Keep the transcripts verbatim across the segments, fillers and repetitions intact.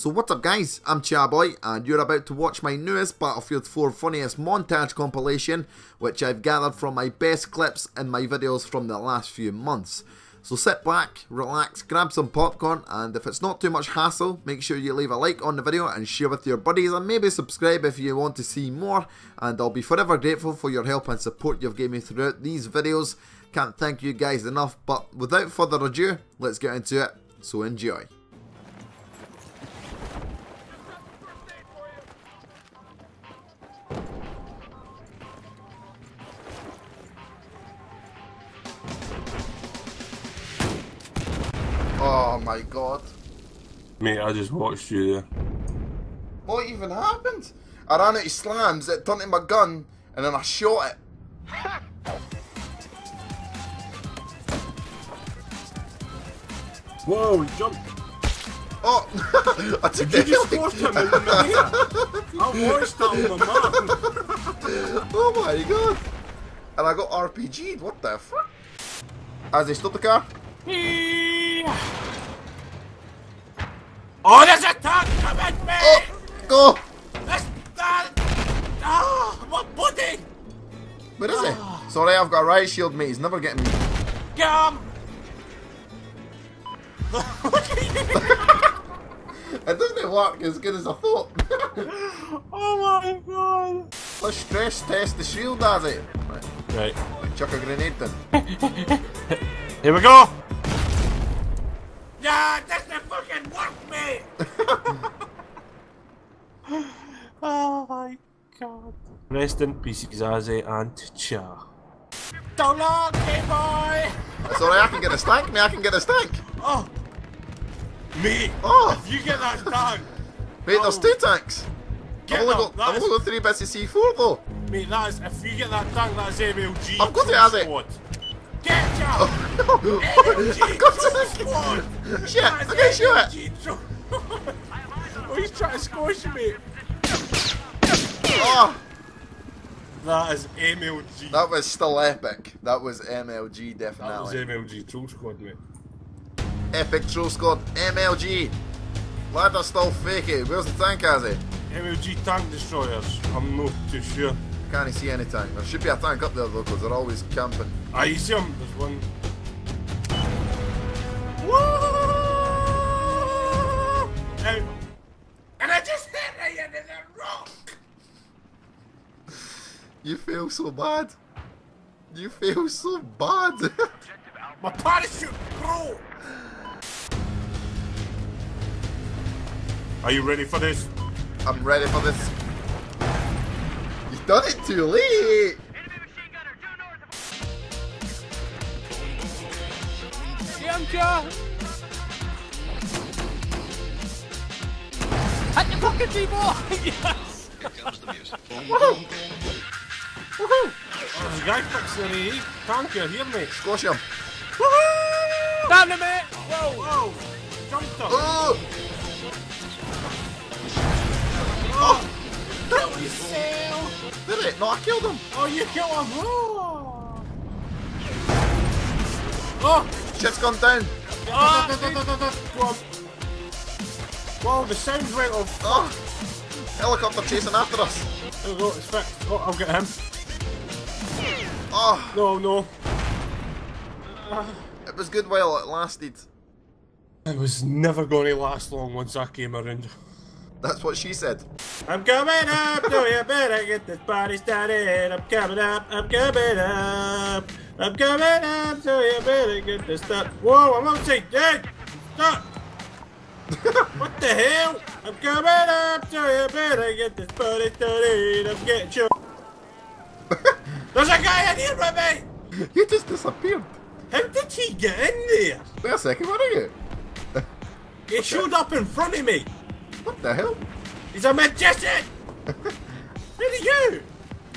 So what's up guys, I'm Chaboy and you're about to watch my newest Battlefield four funniest montage compilation, which I've gathered from my best clips in my videos from the last few months. So sit back, relax, grab some popcorn, and if it's not too much hassle, make sure you leave a like on the video and share with your buddies, and maybe subscribe if you want to see more, and I'll be forever grateful for your help and support you've given me throughout these videos. Can't thank you guys enough, but without further ado, let's get into it, so enjoy. Oh my god. Mate, I just watched you there. What even happened? I ran out of slams, it turned into my gun, and then I shot it. Whoa, he jumped. Oh! I took Did it you just him in the mirror? I watched that on my map. Oh my god. And I got R P G'd, what the fuck? Azzy, stop the car. Oh, there's a tank coming, mate! Oh, go! There's that! Ah, my buddy! Where is oh. he? Sorry, I've got a riot shield, mate. He's never getting me. Get him! Look at you! It doesn't work as good as I thought. Oh my god! Let's stress test the shield, does it? Right. Right. I'll chuck a grenade then. Here we go! Nah, that's the fucking work, mate! Oh my god. Rest in peace, Azzy and Cha. Don't look, hey boy! That's alright, I can get a stank, me, I can get a stank! Oh! Mate! Oh! If you get that stank! Mate, oh. There's two tanks! Get I've only got, I've only got three bits of C four though! Mate, that is, if you get that tank, that's M L G. I've got it, Azzy! Get ya! Oh, no. M L G, I got to the shit! I can shoot it! Oh, he's trying to squash me! Oh. That is M L G. That was still epic. That was M L G, definitely. That was M L G troll squad, mate. Epic troll squad, M L G! Ladder's still fakey. Where's the tank, Azzy? M L G tank destroyers. I'm not too sure. Can't see any tank. There should be a tank up there though, because they're always camping. Ah, you see them? There's one. Whoa! Now, and I just hit right into the rock! You feel so bad. You feel so bad. My parachute, bro! Are you ready for this? I'm ready for this. Done it too late! At your pocket, people! Yes! Here comes the music. Woohoo! Woohoo! There's a guy fixing the tanker here, mate. Squash him. Woohoo! Damn it, mate! Whoa! Whoa! Jumped up! Oh! Oh! Kill yourself! Did it? No, I killed him! Oh, you killed him! Oh! Oh! Shit's gone down! Oh, da, da, da, da, da. Go on. Whoa, the sounds went off! Oh! Helicopter chasing after us! There we go, it's fixed. Oh, I'll get him. Oh! No, no. Uh, it was good while it lasted. It was never going to last long once I came around. That's what she said. I'm coming up, do you better get this party started. I'm coming up, I'm coming up. I'm coming up, so you better get this stuff. Whoa, I'm upside down. Stop. What the hell? I'm coming up, so you better get this party started. I'm getting you. There's a guy in here with me. You just disappeared. How did he get in there? Wait a second, where are you? He okay. showed up in front of me. What the hell? He's a magician! Where are you?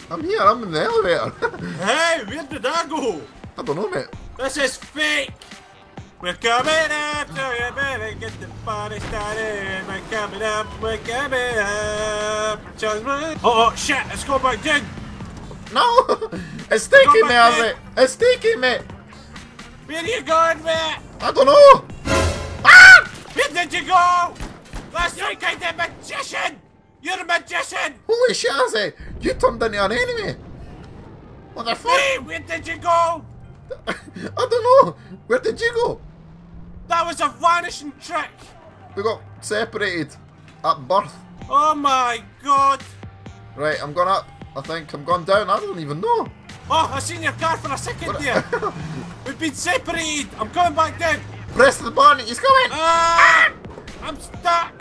I'm here, I'm in the elevator. Hey, where did I go? I don't know, mate. This is fake! We're coming up, so you better get the party started. We're coming up, we're coming up. Oh, oh shit, it's going back down. No! It's taking me, Azzy. It's taking me. Where are you going, mate? I don't know. Ah! Where did you go? Last week I did magician! You're a magician! Holy shit, Azzy! You turned into an enemy! What the fuck? Hey, where did you go? I don't know! Where did you go? That was a vanishing trick! We got separated at birth. Oh my god! Right, I'm gone up, I think. I'm gone down, I don't even know. Oh, I seen your car for a second there. We've been separated. I'm going back down. Press the button, he's coming! Uh, ah! I'm stuck!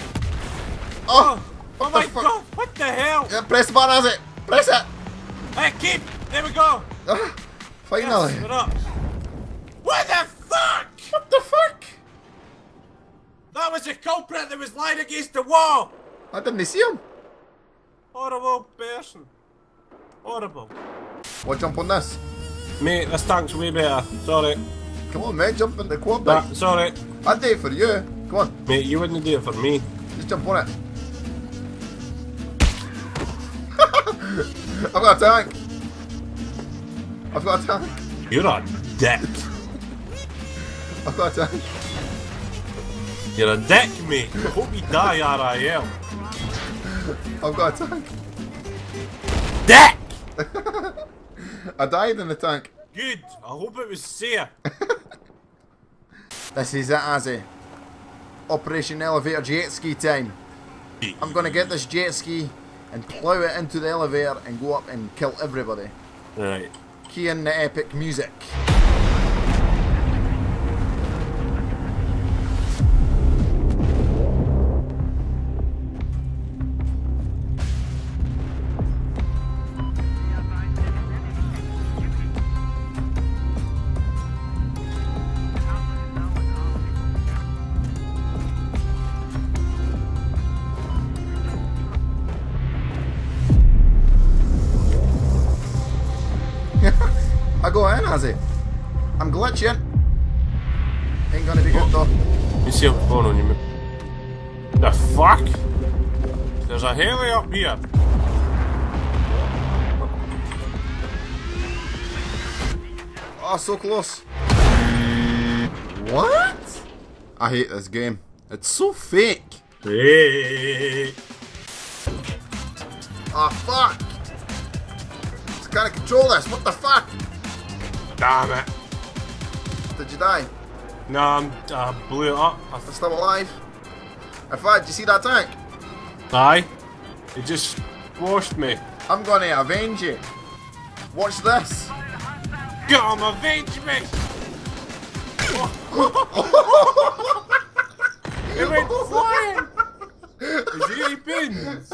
Oh! Oh my god, what the hell? Yeah, press the button, Azzy! Press it! Hey, keep! There we go! Ah, finally! Yes, we're up. What the fuck? What the fuck? That was a culprit that was lying against the wall! I didn't see him! Horrible person. Horrible. What, jump on this? Mate, this tank's way better. Sorry. Come on, mate, jump in the quad bike. Nah, sorry. I'd do it for you. Come on. Mate, you wouldn't do it for me. Just jump on it. I've got a tank. I've got a tank. You're a dick. I've got a tank. You're a dick, mate. I hope you die, R I L. I've got a tank. Dick! I died in the tank. Good. I hope it was safe. This is it, Azzy. Operation Elevator jet ski time. I'm going to get this jet ski and plough it into the elevator and go up and kill everybody. Right. Key in the epic music. I go in, Azzy. I'm glitching. Ain't gonna be good oh. though. You see what's going on, you mate. The fuck? There's a heli up here. Oh, so close. What? I hate this game. It's so fake. Fake. Ah, fuck. I can't control this. What the fuck? Damn it. Did you die? No, I'm, I blew it up. I'm still alive. In fact, did you see that tank? Aye. It just squashed me. I'm going to avenge you. Watch this. Get him, avenge me! It went flying! Is he eight pins?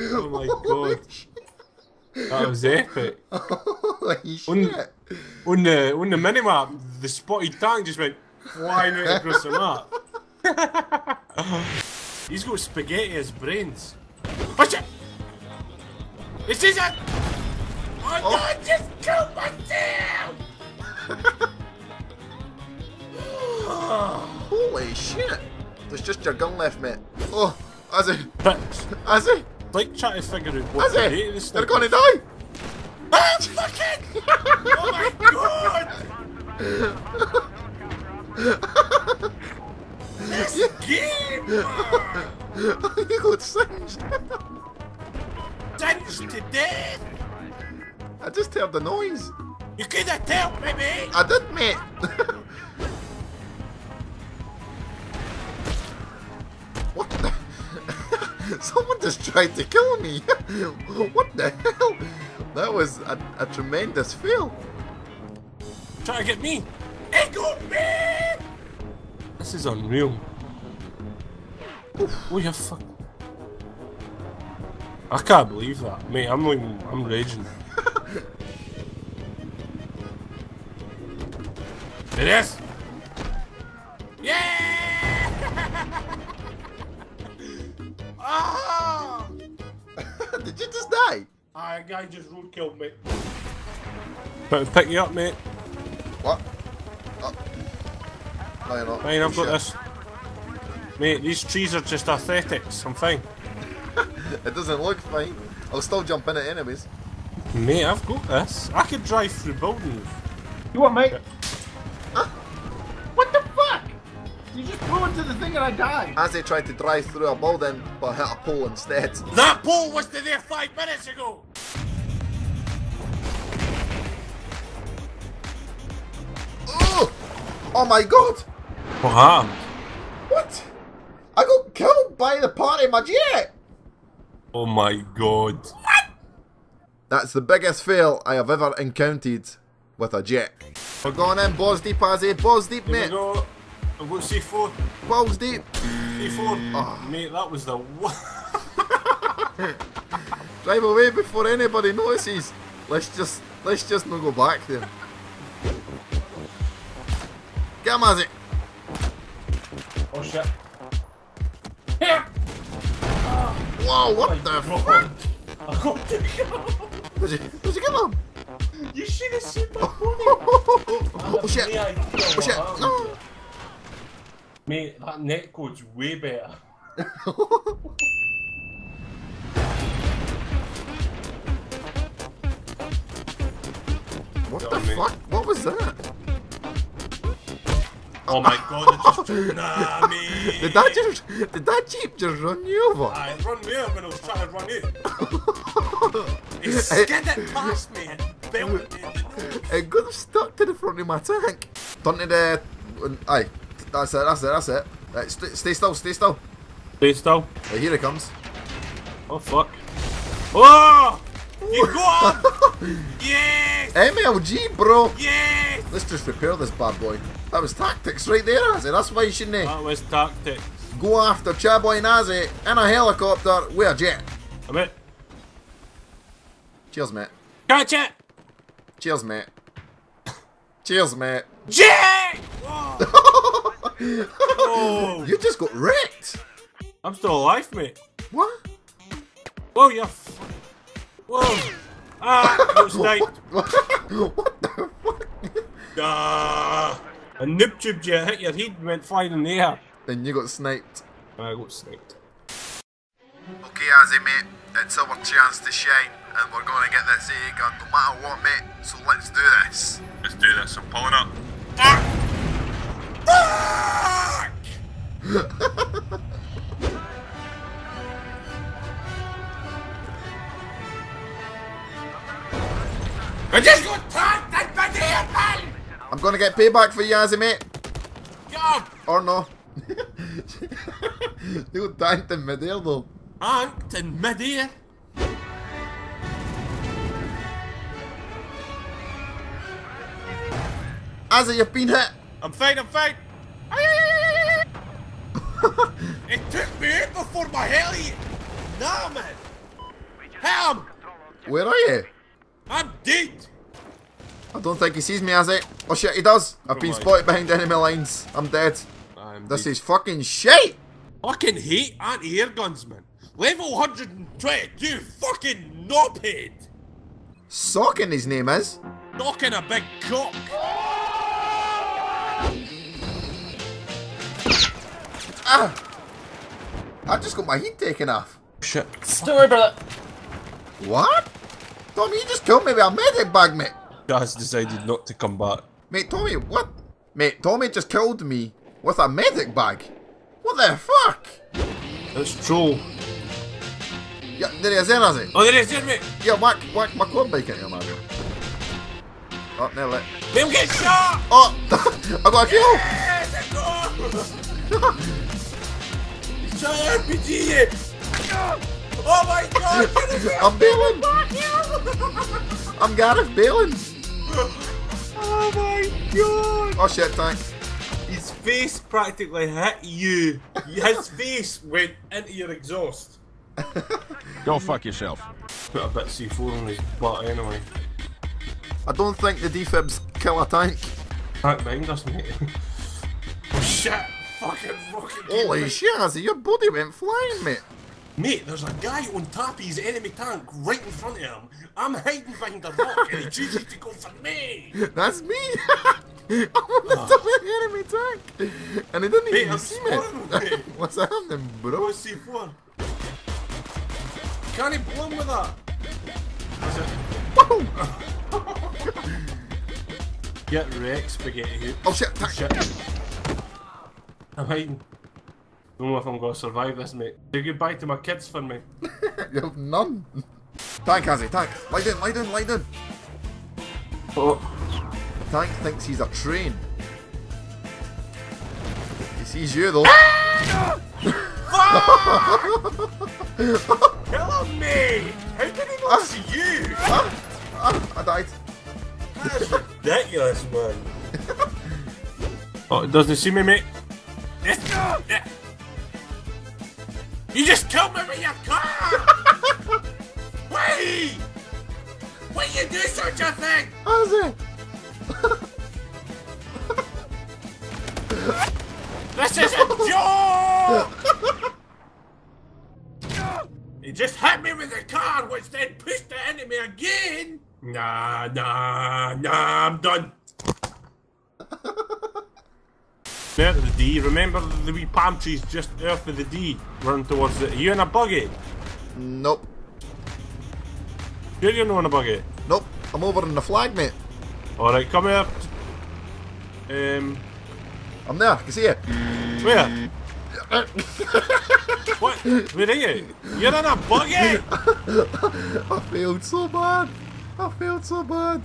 Oh my god. That was epic. Holy shit. On, on the, on the minimap, the spotted tank just went flying right across the map. He's got spaghetti as brains. Oh shit! It's his hand! Oh, oh no, I just killed myself! Holy shit! There's just your gun left, mate. Oh, Azzy. Azzy. Like trying to figure out what to do. They're gonna die! Ah, fucking! Oh my god! This game! You got singed! Singed to death! I just heard the noise. You could have told me, mate! I did, mate! What the? Someone just tried to kill me! What the hell? That was a, a tremendous fail! Try to get me! Ego man! This is unreal. Oh, you fuck. I can't believe that. Mate, I'm like, I'm raging. It is! Yeah! Ah! Did you just die? Aye, a guy just road killed me. Better pick you up, mate. What? Oh. No, you're not. Fine, I've got this. Mate, these trees are just aesthetics. I'm fine. It doesn't look fine. I'll still jump in it anyways. Mate, I've got this. I could drive through buildings. You what, mate? Huh? What the fuck? You just blew jumped to the thing and I died. Azzy tried to drive through a building, but hit a pole instead. That pole was there five minutes ago! Oh! Oh my god! What happened? What? I got killed by the party magic! Oh my god. What? That's the biggest fail I have ever encountered with a jet. We're going in, balls deep, Azzy, balls deep, Here mate. We go. I'll go C four. Balls deep. C four. Oh. Mate, that was the drive away before anybody notices. Let's just, let's just not go back there. Get him, Azzy. Oh shit. Here. Whoa, what I the fuck? I got to go. Did you, did you get him? You should have seen my pony! Oh shit! Oh shit! No! Mate, that netcode's way better. What the fuck? What was that? Oh my god, it just took nah, me! Did that just, did that jeep just run you over? I run me over when I was trying to run you. It skidded past me and belted me. It got stuck to the front of my tank. Turn to the... Aye, that's it, that's it, that's it. Right, st stay still, stay still. Stay still. Right, here it comes. Oh fuck. Oh! You got him! Yes! M L G, bro! Yes! Let's just repair this bad boy. That was tactics right there, Azzy. That's why you shouldn't they? That was tactics. Go after Chaboy and Azzy in a helicopter with a jet. I'm it. Cheers, mate. Catch it! Cheers, mate. Cheers, mate. Jet! Oh. Oh. You just got wrecked. I'm still alive, mate. What? Oh, you f whoa. Ah, I was sniped. What? What the fuck? Duh. A noob tube jet hit your head and went flying in the air. Then you got sniped. I got sniped. Okay, Azzy, mate, it's our chance to shine, and we're gonna get this A A gun no matter what, mate, so let's do this. Let's do this, I'm pulling up. Fuck! Fuck! I just got tagged and by the airplane! I'm gonna get payback for you, Azzy, mate. Yeah. Or no. You tanked in mid-air though. Tanked in mid-air? Azzy, you've been hit. I'm fine, I'm fine. It took me out before my heli. Nah, man. Hit him. Where are you? I'm dead. I don't think he sees me, Azzy. Oh shit, he does! I've oh been spotted God. Behind enemy lines. I'm dead. I'm this deep. Is fucking shit! Fucking hate anti-air guns, man. Level one hundred twenty-two fucking knobhead! Socking his name is. Knocking a big cock. Ah! I just got my heat taken off. Shit. Don't worry about that. What? Tommy, you just killed me with a medic bag, mate. Has decided not to come back. Mate, Tommy, what? Mate, Tommy just killed me with a medic bag. What the fuck? That's troll. Yeah, there he is there, has he? Oh, there he is there, mate. Yeah, whack, whack my quad bike in here, Mario. Oh, nearly. Let him get shot! Oh, I got a kill! Yes, I got him! He's trying to R P G you! Oh my god! I'm bailing! I'm Gareth bailing! Oh my god! Oh shit, tank. His face practically hit you. His face went into your exhaust. Go fuck yourself. Put a bit of C four on his butt anyway. I don't think the defibs kill a tank. Tank behind us, mate. Oh shit! Fucking rocket! Holy shit, Azzy, your body went flying, mate. Mate, there's a guy on top of his enemy tank right in front of him. I'm hiding behind a rock and he chooses to go for me. That's me. I'm on the top of the enemy tank. And he didn't mate, even I'm see me. What's happening, bro? What's C four? Can't he blow him with that? Is it? Oh. Get wrecked, spaghetti. Oh shit, oh, shit. I'm hiding. Don't know if I'm gonna survive this, mate. Say goodbye to my kids for me. You have none. Tank, Azzy, tank. Lie down, lie down, lie down. Oh. Tank thinks he's a train. He sees you though. Hello, me! How did he not see you? Ah, ah, I died. That's ridiculous, man. Oh, it doesn't see me, mate. You just killed me with your car! Wait! Why you do such a thing? Azzy! This is a joke! He just hit me with the car, which then pushed the enemy again! Nah, nah, nah, I'm done. There to the D, remember the wee palm trees just earth of the D, run towards it. Are you in a buggy? Nope. You're not in a buggy? Nope, I'm over in the flag, mate. Alright, come here. Um, I'm there, I can see you. Where? What? Where are you? You're in a buggy? I failed so bad. I failed so bad.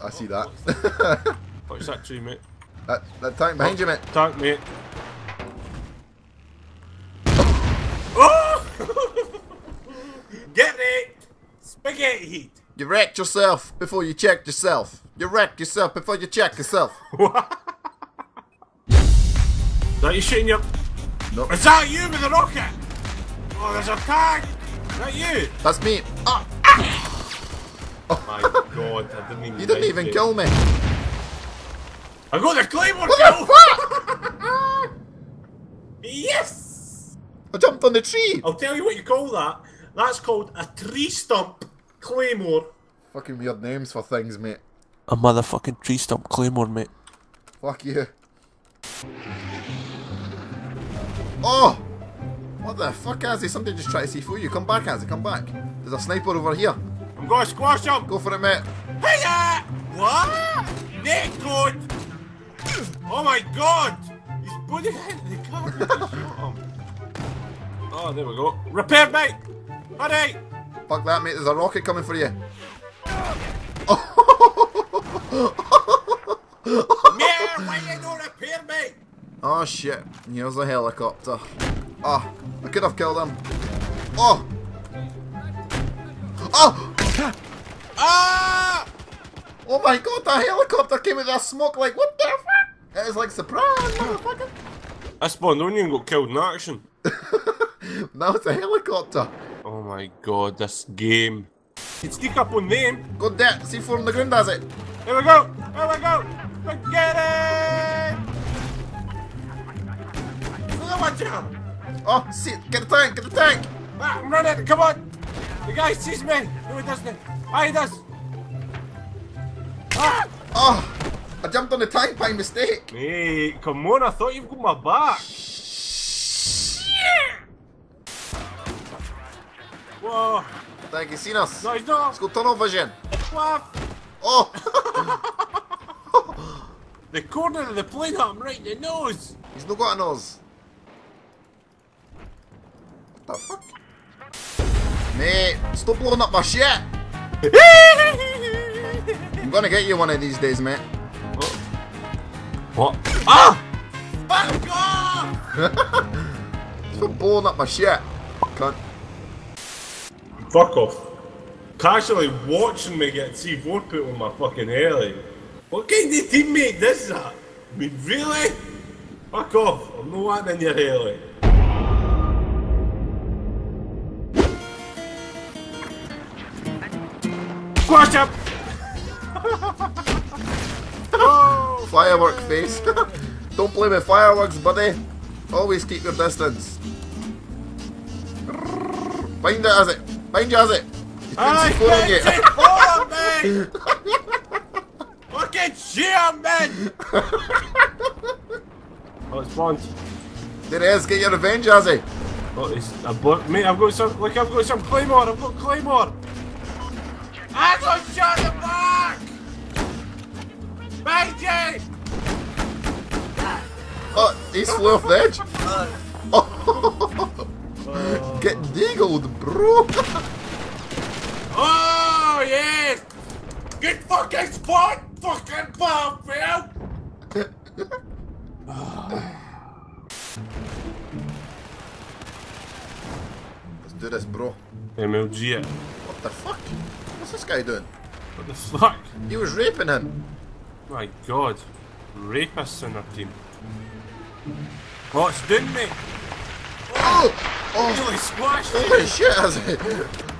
I oh, see that. What's that? What's that tree, mate? That, that tank behind oh, you, mate. Tank, mate. Oh! Get wrecked! Spaghetti heat! You wrecked yourself before you checked yourself. You wrecked yourself before you check yourself. What? Is that you shooting your... Nope. Is that you with the rocket? Oh, there's a tank! Is that you? That's me. Ah! Oh my god, I didn't even... You didn't even it. kill me. I got the claymore kill! Yes! I jumped on the tree! I'll tell you what you call that. That's called a tree stump claymore. Fucking weird names for things, mate. A motherfucking tree stump claymore, mate. Fuck you. Oh! What the fuck, Azzy? Somebody just tried to see through you. Come back, Azzy, come back. There's a sniper over here. I'm gonna squash him! Go for it, mate. Hiya! What? Neck code! Oh my god! He's putting it into the car. Oh, there we go. Repair, mate! Alright! Fuck that, mate. There's a rocket coming for you. Oh. Mate, why you don't repair, mate? Oh shit. Here's a helicopter. Oh, I could have killed him. Oh! Oh! Ah! Oh my god, that helicopter came with a smoke like, what the fuck? It was like, surprise, motherfucker. I spawned on you and got killed in action. Now it's a helicopter. Oh my god, this game. You sneak up on them. Go there, see four on the ground, does it? Here we go, here we go. Go get it! Oh, see, get the tank, get the tank. Ah, I'm running, come on. The guy sees me. No, he doesn't. Ah, he does. Ah! Oh! I jumped on the tank by mistake! Hey, come on, I thought you've got my back! Shit! Whoa! Thank you, seen us! No, he's not! Let's go tunnel vision! What? Oh! The corner of the plane hit him right in the nose! He's not got a nose! What the fuck? Mate, stop blowing up my shit! I'm gonna get you one of these days, mate. Oh. What? Ah! Fuck off! It's for blowing up my shit. Cunt. Fuck off. Casually watching me get C four put on my fucking heli. What kind of teammate is that? I mean, really? Fuck off. I'm not wanting in your heli. Squash up! Oh, firework face. Don't play with fireworks, buddy. Always keep your distance. Bind it, as it. Bind you, as it. I can't see me. Fucking shit, man. Oh, it's Bond. There it is. Get your revenge, Azzy. Oh, it's a bot, mate. I've got some. Look, I've got some claymore. I've got claymore. I got shot in the back! Major! Oh, he's flew off the edge! Oh. Oh. Get deagled, bro. Oh yes. Get fucking spot, fucking bomb, man. Let's do this, bro. M L G. What the fuck? What's this guy doing? What the fuck? He was raping him. My God. Rapists in our team. Oh, it's doing me. Oh! Oh! Holy squashed me. Holy shit, Azzy.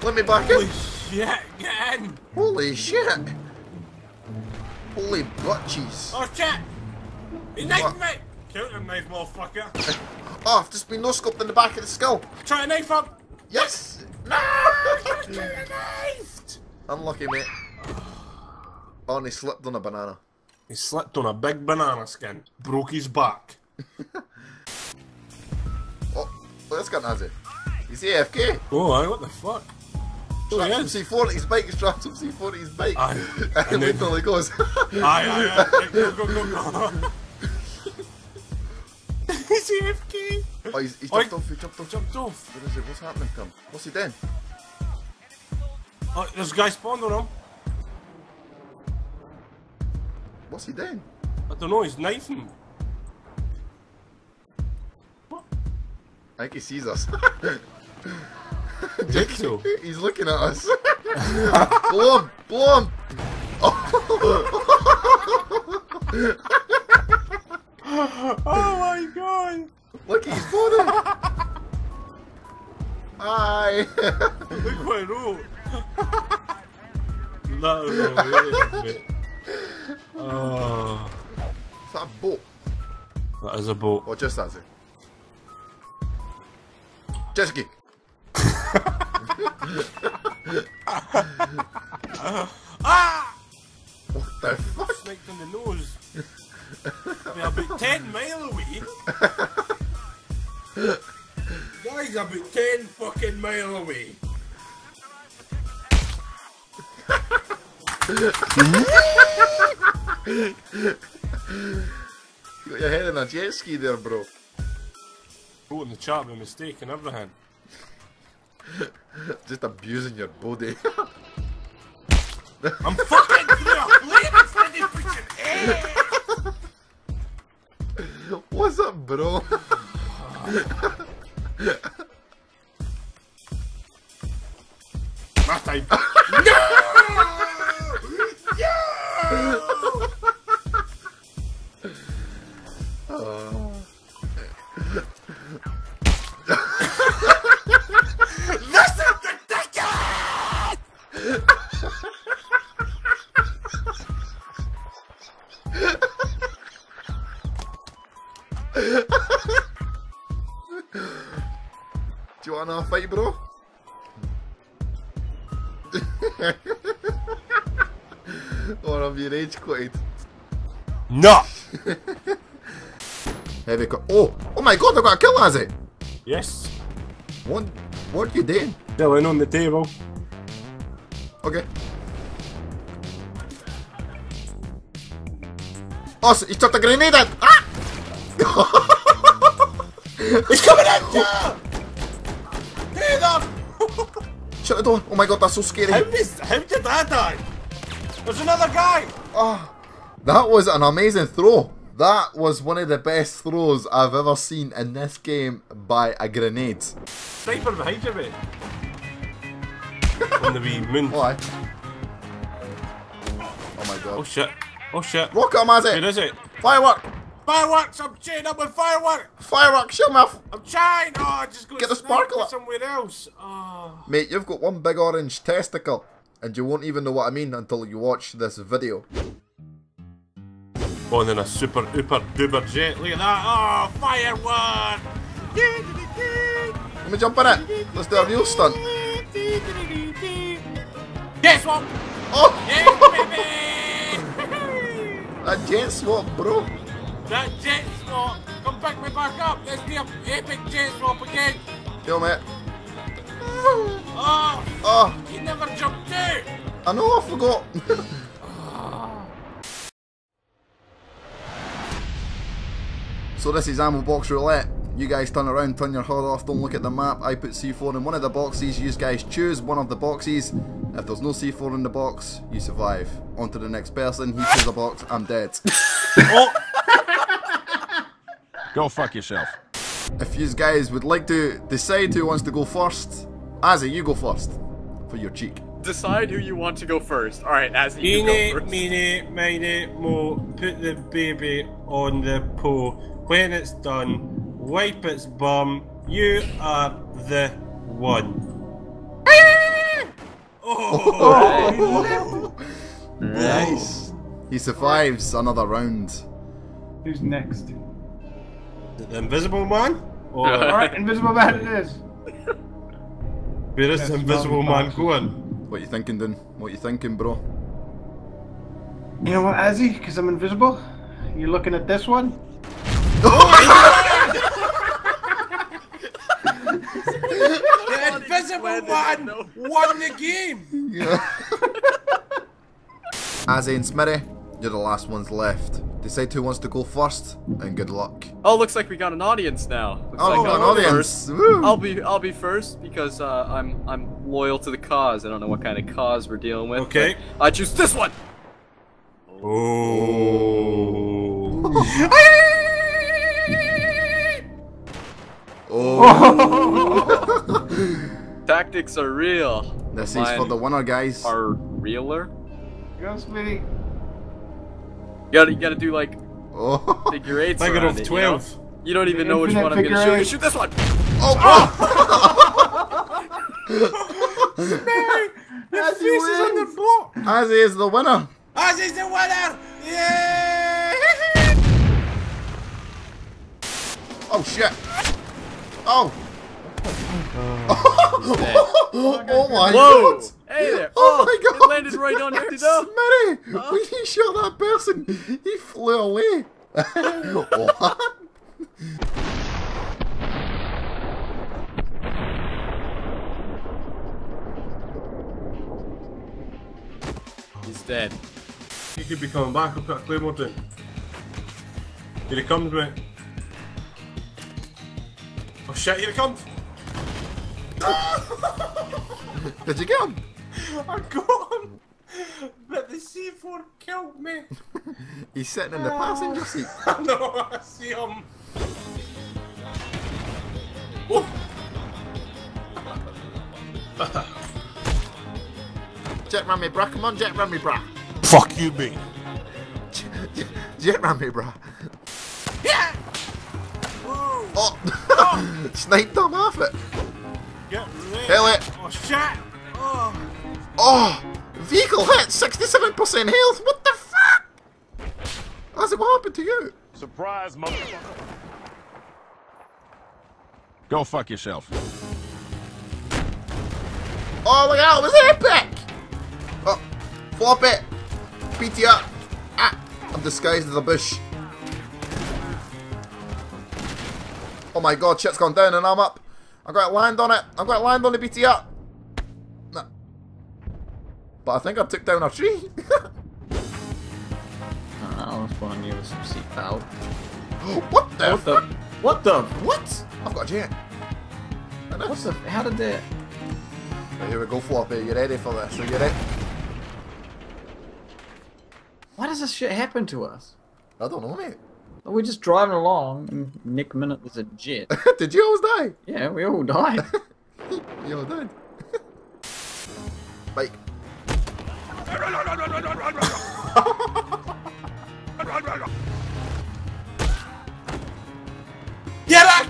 Let me back Holy in. Holy shit, get in. Holy shit. Holy butt cheese. Oh shit. He knifed me. Count him, knife motherfucker. Oh, I've just been no-scoped in the back of the skull. Try to knife him. Yes. No! I got knifed. Unlucky, mate. Oh, and he slipped on a banana. He slipped on a big banana skin, broke his back. Oh, look, this guy has it. He's A F K. Oh, aye, what the fuck? Strapped oh, he C four at his bike, strapped up C four at his bike. Aye. And, and then he goes. Aye, aye, aye. Go, go, go, go. He's A F K. Oh, he's, he's jumped oh, off, he jumped off. Jumped off. Where is he? What's happening to him? What's he doing? Oh, there's a guy spawned on him. What's he doing? I don't know, he's knifing. What? I think he sees us. Jake, so. He's looking at us. Blow him! Blow him! Oh. Oh my God! Look, he's blowing him! Aye! Look what I wrote! No, no, wait, wait. Oh. Is that a boat? That is a boat. Or just that's it. Jet ski. Ah! What the fuck? Sniped in the nose. They're about ten mile away. Guys, about ten fucking mile away. You got your head in a jet ski there, bro. Oh, in the chat with a mistake and everything. Just abusing your body. I'm fucking through a flame instead of freaking air! What's up, bro? My time. No! Do you wanna fight, bro? Or have you rage quitted? No! Heavy cut. Oh! Oh my God, I got a kill, Azzy! Yes. What, what are you doing? Chilling on the table. Okay. Oh, so he took the grenade at! Ah! He's coming in! Yeah! Shut the door! Oh my God, that's so scary! How did, how did I die? There's another guy! Oh, that was an amazing throw! That was one of the best throws I've ever seen in this game by a grenade. Sniper behind you, mate! On the wee moon. Why? Oh my God. Oh shit. Oh shit. Rocket him, Azzy! Where is it? Firework! Fireworks! I'm chained up with fireworks! Fireworks! Shut my f- I'm trying! Oh, I just got Get the sparkler somewhere else! Oh. Mate, you've got one big orange testicle, and you won't even know what I mean until you watch this video. On in a super duper duper jet, look at that! Oh, firework! Let me jump in it! Let's do a real stunt! Jet swap! Oh! Yes, baby! That jet swap, bro! That jet swap! Come pick me back up! Let's do an epic jet swap again! Kill me! Oh! Oh! You never jumped out! I know, I forgot! So this is ammo box roulette. You guys turn around, turn your H U D off, don't look at the map. I put C four in one of the boxes, you guys choose one of the boxes. If there's no C four in the box, you survive. On to the next person, he chose a box, I'm dead. Oh. Go fuck yourself. If you guys would like to decide who wants to go first, Azzy, you go first. For your cheek. Decide who you want to go first. Alright, Azzy, you meanie, go first. Meanie, meanie, mo, put the baby on the pole. When it's done, wipe its bum, you are the one. Oh, nice. Nice. He survives another round. Who's next? The invisible man? Or... Alright, invisible man it is. Where is the invisible man going? What you thinking, then? What you thinking, bro? You know what, Azzy? Because I'm invisible, you're looking at this one. The invisible one no. won the game! Yeah. Azzy and Smitty, you're the last ones left. Decide who wants to go first, and good luck. Oh, looks like we got an audience now. Looks oh, like an audience! Woo. I'll be, I'll be first because uh, I'm, I'm loyal to the cause. I don't know what kind of cause we're dealing with. Okay, I choose this one. Oh. Oh. Tactics are real. This Mine is for the winner, guys. Are realer? Go, Smitty. You gotta, you gotta do like oh. figure eights. Like around it, twelve. You know? You don't even the know which one I'm gonna shoot. Eight. Shoot this one. Oh! Oh. Smitty, his face is on the floor. Azzy is the winner. Azzy is the winner. Yeah! Oh shit. Oh! Oh, oh, oh my Whoa. God! Hey there! Oh, oh my God! It landed right on his toe. Smitty, huh? When you shot that person, he flew away. What? He's dead. He could be coming back. I'll put a claymore down. Here he comes, mate. Oh shit, here it comes! Did you get him? I got him! But the C four killed me! He's sitting in the oh. passenger seat. No, I see him! Jet round me, brah, come on, jet round me, brah! Fuck you, me! Jet, jet round me, brah! Yeah! Whoa. Oh! Sniped him off it. Hell it. Oh shit. Oh. Oh. Vehicle hit. sixty-seven percent health. What the fuck? How's it? What happened to you? Surprise, motherfucker. Go fuck yourself. Oh my God, it was epic. Oh, flop it. Beat you up. Ah, I'm disguised as a bush. Oh my God, shit's gone down and I'm up. I've got to land on it. I've got to land on the B T R. No. But I think I took down a tree. I'll spawn you with some seat pal. What the What fuck? the? What the? What? I've got a jet. What the? How did that? Right, here we go, Floppy. You ready for this? Are you ready? Why does this shit happen to us? I don't know, mate. We're just driving along, and Nick Minute was a jet. Did you always die? Yeah, we all died. You all died. Bike. Get up!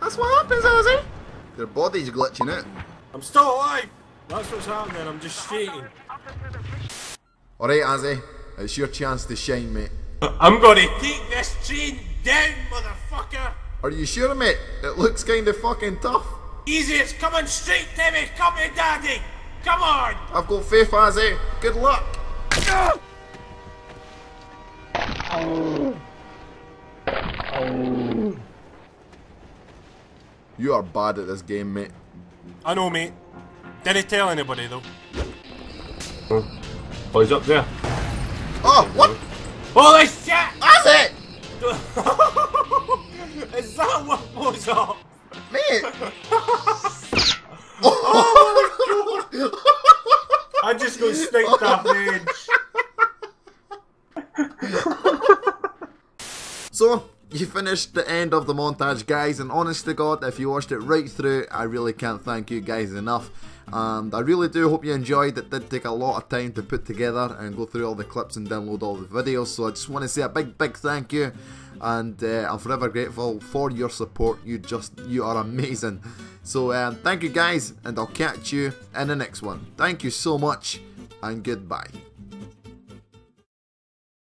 That's what happens, Azzy. Their body's glitching out. I'm still alive. That's what's happening. I'm just shaking. All right, Azzy, it's your chance to shine, mate. I'm gonna take this train down, motherfucker! Are you sure, mate? It looks kinda fucking tough. Easy, it's coming straight to me! Come here, daddy! Come on! I've got faith, Azzy. Good luck! Oh. Oh. Oh. You are bad at this game, mate. I know, mate. Didn't tell anybody, though. Oh, he's up there. Oh, what? Holy shit! That's it! It's Casawa pulls off! Man! Oh my god! I just go straight off the edge. So, you finished the end of the montage, guys, and honest to god, if you watched it right through, I really can't thank you guys enough. And I really do hope you enjoyed. It did take a lot of time to put together and go through all the clips and download all the videos, so I just want to say a big big thank you, and uh, I'm forever grateful for your support. You just you are amazing. So um, thank you guys, and I'll catch you in the next one. Thank you so much, and goodbye.